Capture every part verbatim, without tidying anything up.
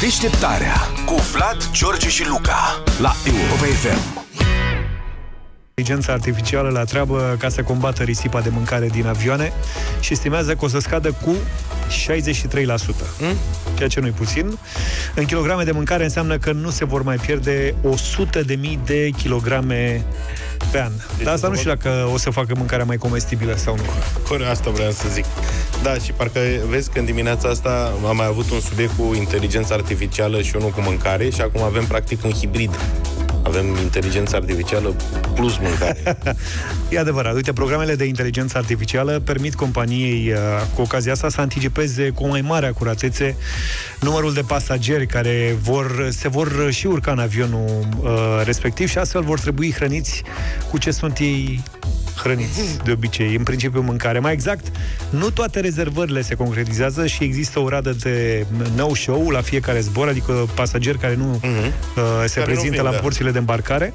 Deșteptarea cu Vlad, George și Luca la Europa F M. Inteligența artificială la treabă ca să combată risipa de mâncare din avioane și estimează că o să scadă cu șaizeci și trei la sută, mm? ceea ce nu-i puțin. În kilograme de mâncare înseamnă că nu se vor mai pierde o sută de mii de kilograme pe an. Deci dar asta nu știu dacă o să facă mâncarea mai comestibilă sau nu. Corect, asta vreau să zic. Da, și parcă vezi că în dimineața asta am mai avut un subiect cu inteligența artificială și unul cu mâncare și acum avem practic un hibrid. Avem inteligența artificială plus mâncare. E adevărat. Uite, programele de inteligență artificială permit companiei cu ocazia asta să anticipeze cu mai mare acuratețe numărul de pasageri care vor, se vor și urca în avionul uh, respectiv și astfel vor trebui hrăniți cu ce sunt ei hrăniți de obicei, în principiu mâncare. Mai exact, nu toate rezervările se concretizează și există o radă de no-show la fiecare zbor, adică pasageri care nu uh-huh. uh, se care prezintă nu vin, la porțile da. de îmbarcare.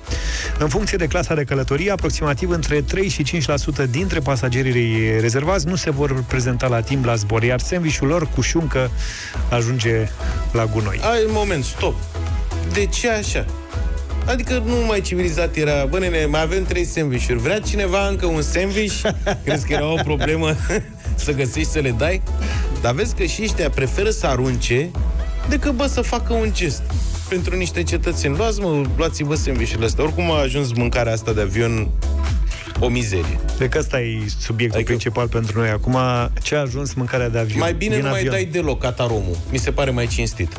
În funcție de clasa de călătorie, aproximativ între trei și cinci la sută dintre pasagerii rezervați nu se vor prezenta la timp la zbor, iar sandwich-ul lor cu șuncă ajunge la gunoi. Ai, moment, stop! De ce așa? Adică nu mai civilizat era. Bă, nene, mai avem trei sandvișuri. Vrea cineva încă un sandviș? Crezi că era o problemă să găsești să le dai? Dar vezi că și ăștia preferă să arunce decât, bă, să facă un gest pentru niște cetățeni. Luați, mă, luați-vă sandvișurile astea. Oricum a ajuns mâncarea asta de avion o mizerie. Cred că ăsta e subiectul adică... principal pentru noi. Acum, ce a ajuns mâncarea de avion? Mai bine nu mai dai deloc ca Taromul. Mi se pare mai cinstit.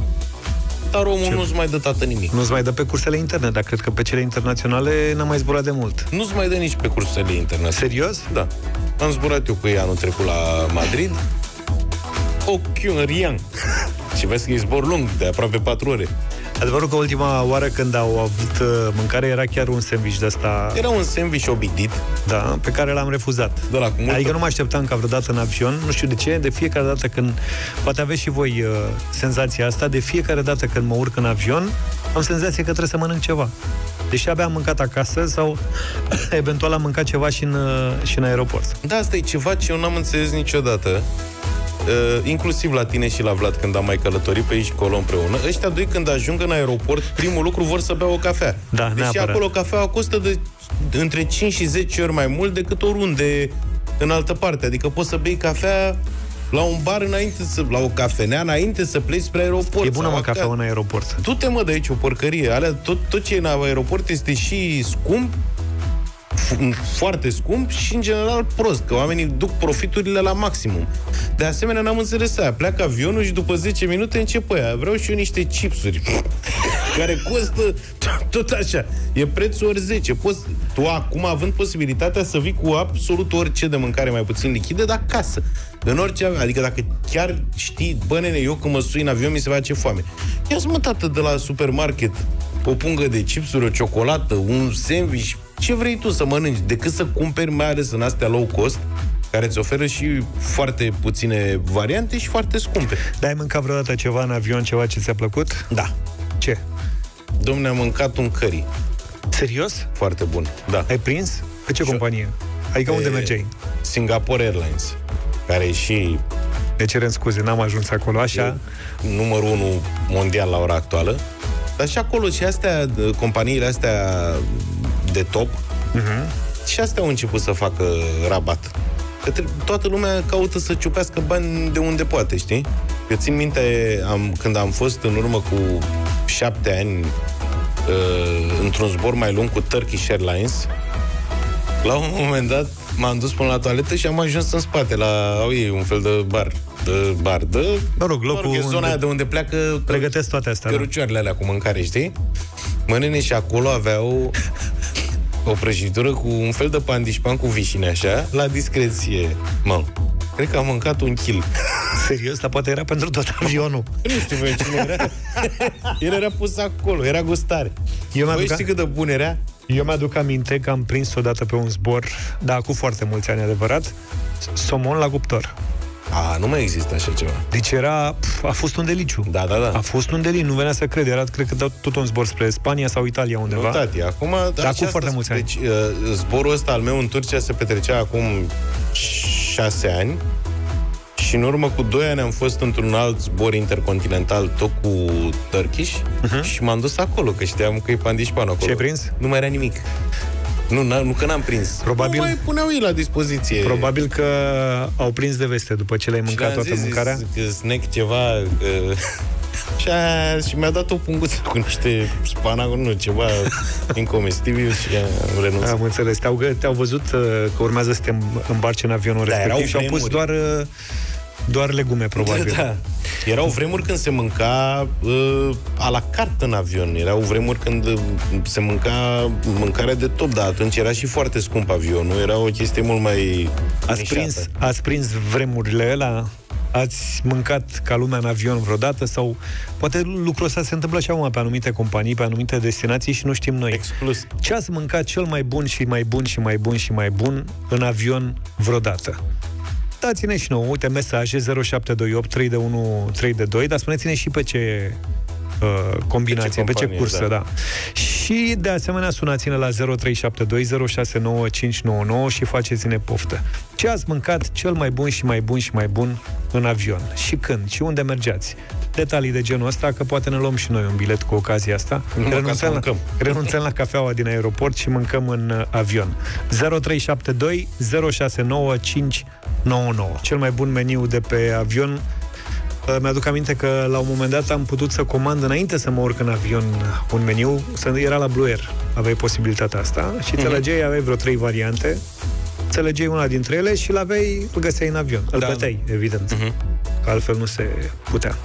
Taromul nu-ți mai dă tată nimic. Nu-ți mai dă pe cursele interne, dar cred că pe cele internaționale n-am mai zburat de mult. Nu-ți mai dă nici pe cursele internaționale. Serios? Da. Am zburat eu cu ei anul trecut la Madrid. Ochiu, în Rian. Și vezi că e zbor lung, de aproape patru ore. Adevărul că ultima oară când au avut mâncare era chiar un sandwich de asta. Era un sandwich obidit. Da, pe care l-am refuzat. De la cum adică nu mă așteptam ca vreodată în avion, nu știu de ce, de fiecare dată când, poate aveți și voi uh, senzația asta, de fiecare dată când mă urc în avion, am senzația că trebuie să mănânc ceva. Deși abia am mâncat acasă sau eventual am mâncat ceva și în, uh, și în aeroport. Da, asta e ceva ce eu n-am înțeles niciodată. Uh, inclusiv la tine și la Vlad când am mai călătorit pe aici colo împreună. Ăștia doi când ajung în aeroport, primul lucru vor să bea o cafea. Da, deși neapărat. Acolo cafea costă de, de între cinci și zece ori mai mult decât oriunde în altă parte. Adică poți să bei cafea la un bar înainte să, la o cafenea înainte să pleci spre aeroport. E bună mă cafea în aeroport. Du-te mă de aici o porcărie. Alea, tot, tot ce e în aeroport este și scump, foarte scump și, în general, prost, că oamenii duc profiturile la maximum. De asemenea, n-am înțeles aia. Pleacă avionul și după zece minute începe aia. Vreau și eu niște chipsuri care costă tot așa. E prețul ori zece. Poți, tu, acum, având posibilitatea să vii cu absolut orice de mâncare, mai puțin lichidă, dar acasă. În orice, adică dacă chiar știi, bă, nene, eu când mă sui în avion, mi se face foame. Ia-ți, mă, tată, de la supermarket o pungă de chipsuri, o ciocolată, un sandwich, ce vrei tu să mănânci, decât să cumperi, mai ales în astea low cost, care îți oferă și foarte puține variante și foarte scumpe. Dar ai mâncat vreodată ceva în avion, ceva ce ți-a plăcut? Da. Ce? Dom'le, am mâncat un curry. Serios? Foarte bun, da. Ai prins? Pe ce companie? Adică unde mergeai? Singapore Airlines, care e și... Ne cerem scuze, n-am ajuns acolo, așa? Numărul unu mondial la ora actuală. Dar și acolo și astea, companiile astea de top, uh-huh. și astea au început să facă rabat. Că toată lumea caută să ciupească bani de unde poate, știi? Eu țin minte, am, când am fost în urmă cu șapte ani uh, într-un zbor mai lung cu Turkish Airlines, la un moment dat m-am dus până la toaletă și am ajuns în spate la, au ei, un fel de bar. De bar, de... Mă rog, locul mă rog, zona unde de unde pleacă... Pregătesc toate astea. Cărucioarele alea cu mâncare, știi? Mănâne și acolo aveau... o prăjitură cu un fel de pandișpan cu vișine, așa, la discreție. Mă, cred că am mâncat un kil. Serios? Dar poate era pentru tot avionul. Nu știu, băi, cine era. El era pus acolo, era gustare. Eu băi, știi cât de bun era? Eu mi-aduc aminte că am prins odată pe un zbor, dar cu foarte mulți ani, adevărat, somon la cuptor. A, nu mai există așa ceva. Deci era, pf, a fost un deliciu. Da, da, da. A fost un deliciu, nu venea să cred. Era, cred că, tot un zbor spre Spania sau Italia undeva. Nu, tati, acum... Dar acum foarte mulți ani. Deci, zborul ăsta al meu în Turcia se petrecea acum șase ani și Și în urmă cu doi ani am fost într-un alt zbor intercontinental, tot cu Turkish, uh-huh. și m-am dus acolo, că știam că e pandișpanul acolo. Ce ai prins? Nu mai era nimic. Nu, nu că n-am prins. Probabil, nu mai puneau ei la dispoziție. Probabil că au prins de veste după ce le-ai mâncat toată zis, mâncarea. Că snack ceva... Că... Și, a, și mi-a dat o punguță cu niște spanacuri, nu, ceva incomestibil și am renunțat. Am înțeles. Te-au, te-au văzut că urmează să te îmbarci în avionul da, respectiv și au pus doar, doar legume, probabil. Da, da. Erau vremuri când se mânca uh, a la carte în avion. Erau vremuri când se mânca mâncare de top, dar atunci era și foarte scump avionul. Era o chestie mult mai ați prins, ați prins vremurile ăla? Ați mâncat ca lumea în avion vreodată? Sau poate lucrul ăsta se întâmplă și acum pe anumite companii, pe anumite destinații și nu știm noi. Exclus. Ce ați mâncat cel mai bun și mai bun și mai bun și mai bun în avion vreodată? Dați-ne și nouă, uite, mesaje zero șapte doi opt trei unu trei doi, dar spuneți-ne și pe ce uh, combinație, pe ce, companie, pe ce cursă, da. da. Și de asemenea sunați-ne la zero trei șapte doi zero șase nouă cinci nouă nouă și faceți-ne poftă. Ce ați mâncat cel mai bun și mai bun și mai bun în avion? Și când? Și unde mergeați? Detalii de genul ăsta, că poate ne luăm și noi un bilet cu ocazia asta. Renunțăm la, renunțăm la cafeaua din aeroport și mâncăm în avion. zero trei șapte doi zero șase nouă cinci nouă nouă. Cel mai bun meniu de pe avion. Mi-aduc aminte că la un moment dat am putut să comand înainte să mă urc în avion un meniu, era la Blue Air, aveai posibilitatea asta și te legeai, aveai vreo trei variante, te legeai una dintre ele și l-aveai, îl găseai în avion, îl plăteai, da. evident, uh-huh. că altfel nu se putea.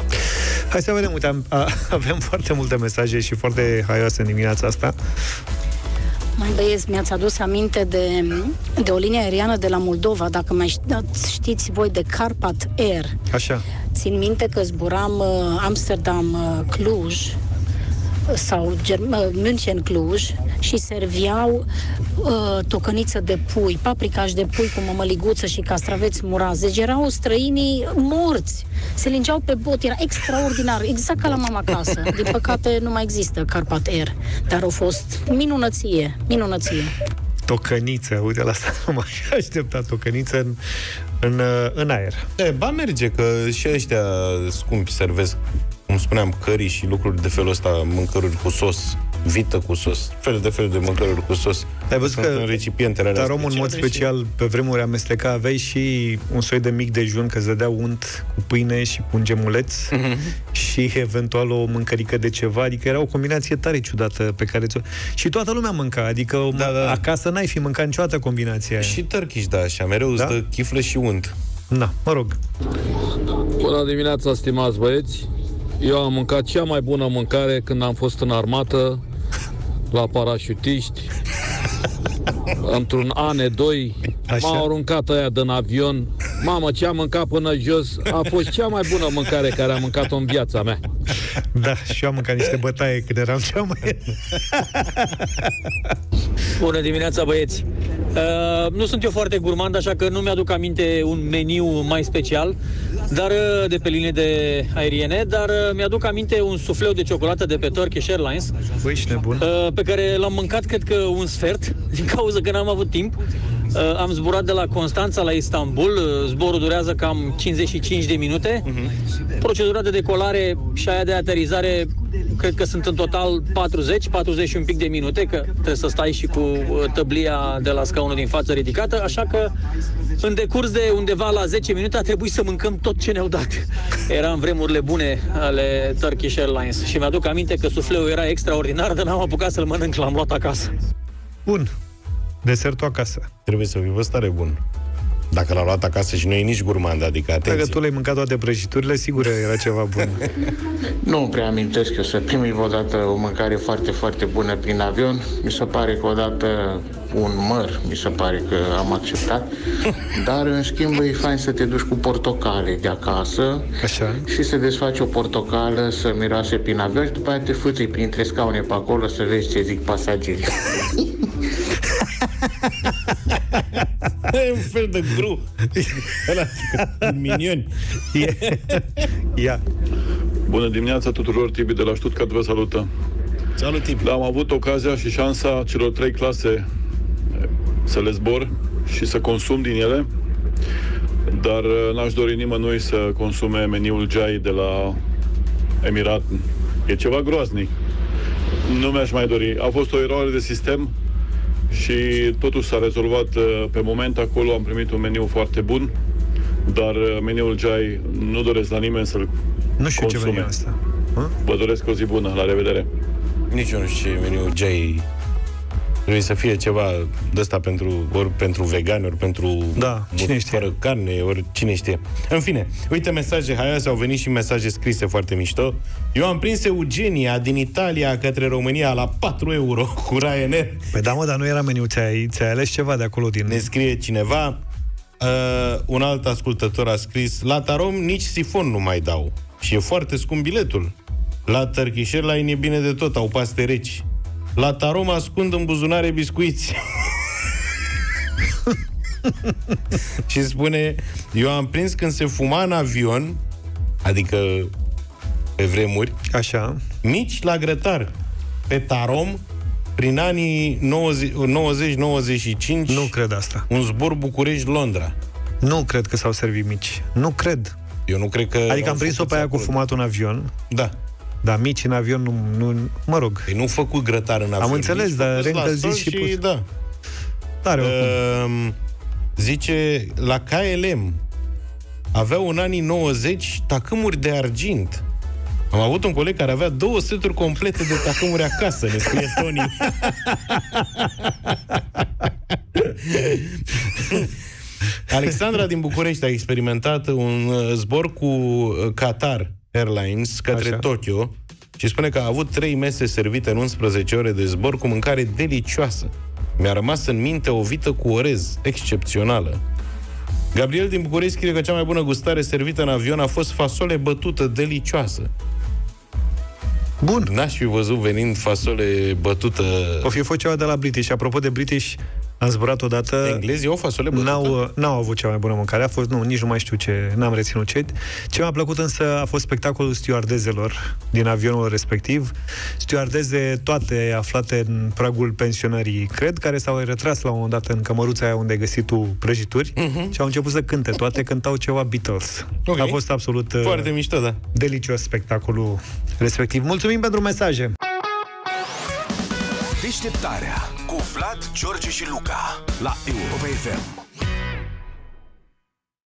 Hai să vedem, uite, am, a, avem foarte multe mesaje și foarte haioase în dimineața asta. Mai băieți, mi-ați adus aminte de, de o linie aeriană de la Moldova, dacă mai știți voi, de Carpatair. Așa. Țin minte că zburam Amsterdam, Cluj sau München, Cluj și serveau uh, tocăniță de pui, paprikaș de pui cu mămăliguță și castraveți murați. Deci erau străinii morți. Se lingeau pe bot, era extraordinar, exact ca la mama acasă. Din păcate nu mai există Carpatair, dar au fost minunăție, minunăție. Tocăniță, uite, la asta am așteptat, tocăniță în, în, în aer. E, ba merge, că și ăștia scumpi servesc, cum spuneam, cării și lucruri de felul ăsta, mâncăruri cu sos, vită cu sos, fel de fel de mâncăruri cu sos. Ai văzut că Tarom, în mod special, pe vremuri amesteca, aveai și un soi de mic dejun, că îți dădeau unt cu pâine și cu un gemuleț mm-hmm. și eventual o mâncărică de ceva, adică era o combinație tare ciudată pe care ți-o... Și toată lumea mânca, adică da, da. acasă n-ai fi mâncat niciodată combinația aia. Și Turkish, da, așa, mereu da? îți dă chiflă și unt. Da, mă rog. Bună dimineața, stimați băieți! Eu am mâncat cea mai bună mâncare când am fost în armată, la parașutiști, într-un A N doi, m-au aruncat aia din avion. Mamă, ce am mâncat până jos, a fost cea mai bună mâncare care am mâncat-o în viața mea. Da, și eu am mâncat niște bătaie când eram cea mai... Bună dimineața, băieți! Uh, nu sunt eu foarte gurmand, așa că nu mi-aduc aminte un meniu mai special, dar de pe linie de aeriene, dar mi-aduc aminte un sufleu de ciocolată de pe Turkish Airlines, Băi, ești nebun. Uh, pe care l-am mâncat, cred că, un sfert, din cauza că n-am avut timp. Uh, am zburat de la Constanța la Istanbul, zborul durează cam cincizeci și cinci de minute, uh-huh. procedura de decolare și aia de aterizare, cred că sunt în total patruzeci, patruzeci și un pic de minute, că trebuie să stai și cu tăblia de la scaunul din față ridicată, așa că în decurs de undeva la zece minute a trebuit să mâncăm tot ce ne-au dat. Eram vremurile bune ale Turkish Airlines și mi-aduc aminte că sufleul era extraordinar, dar n-am apucat să-l mănânc, l-am luat acasă. Bun. Desertul acasă. Trebuie să fii văstare bun. Dacă l-a luat acasă și nu e nici gurmand, adică atenție. Dacă tu le-ai mâncat toate prăjiturile, sigur era ceva bun. Nu prea amintesc eu să primii odată o mâncare foarte, foarte bună prin avion. Mi se pare că odată un măr, mi se pare că am acceptat. Dar, în schimb, e fain să te duci cu portocale de acasă. Așa. Și să desfaci o portocală, să miroase prin avion și după aia te fuții printre scaune pe acolo să vezi ce zic pasagerii. E un fel de gru. Minioni. Ia. Bună dimineața tuturor, Tibi de la Stuttgart vă salută. Salut, Tibi. Am avut ocazia și șansa celor trei clase să le zbor și să consum din ele. Dar n-aș dori nimănui să consume meniul Jai de la Emirat. E ceva groaznic. Nu mi-aș mai dori. A fost o eroare de sistem și totul s-a rezolvat pe moment. Acolo am primit un meniu foarte bun, dar meniul Jai nu doresc la nimeni să-l nu știu consume. Ce asta. Vă doresc o zi bună. La revedere. Nici eu nu știu ce meniul Jai. Trebuie să fie ceva de ăsta pentru, ori pentru vegani, ori pentru da, cine știe. Fără carne, ori cine știe. În fine, uite mesaje, hai, au venit și mesaje scrise foarte mișto. Eu am prins Eugenia din Italia către România la patru euro cu Ryanair. Păi da, mă, dar nu era meniu, ți-ai, ți-ai ales ceva de acolo din... Ne scrie cineva, uh, un alt ascultător a scris, la Tarom nici sifon nu mai dau și e foarte scump biletul. La Turkish Airlines e bine de tot, au paste reci. La Tarom ascund în buzunare biscuiți. Și spune, eu am prins când se fuma în avion, adică pe vremuri, așa, mici la grătar, pe Tarom, prin anii nouăzeci nouăzeci și cinci. Nu cred asta. Un zbor București-Londra. Nu cred că s-au servit mici. Nu cred. Eu nu cred că... Adică am prins-o pe aia cu fumatul în avion. Da. Dar mici în avion, nu, nu mă rog. Ei, nu făcut grătar în avion. Am înțeles, dar reîncălzit și, și pus. Da. Tare, uh, zice, la K L M aveau în anii nouăzeci tacâmuri de argint. Am avut un coleg care avea două seturi complete de tacâmuri acasă, ne scrie Tony. Alexandra din București a experimentat un zbor cu Qatar Airlines către așa. Tokyo și spune că a avut trei mese servite în unsprezece ore de zbor cu mâncare delicioasă. Mi-a rămas în minte o vită cu orez, excepțională. Gabriel din București scrie că cea mai bună gustare servită în avion a fost fasole bătută, delicioasă. Bun. N-aș fi văzut venind fasole bătută. O fi fost ceva de la British. Apropo de British, am zburat odată... Englezii o fasole bătută? N-au avut cea mai bună mâncare. A fost, nu, nici nu mai știu ce, n-am reținut ce. Ce mi-a plăcut însă a fost spectacolul stewardesselor din avionul respectiv. Stewardeze toate aflate în pragul pensionării, cred, care s-au retras la un moment dat în cămăruța aia unde ai găsit tu prăjituri uh-huh. și au început să cânte. Toate cântau ceva Beatles. Okay. A fost absolut... Foarte mișto, da. Delicios spectacolul respectiv. Mulțumim pentru mesaje! Deșteptarea cu Vlad, George și Luca la Europa F M.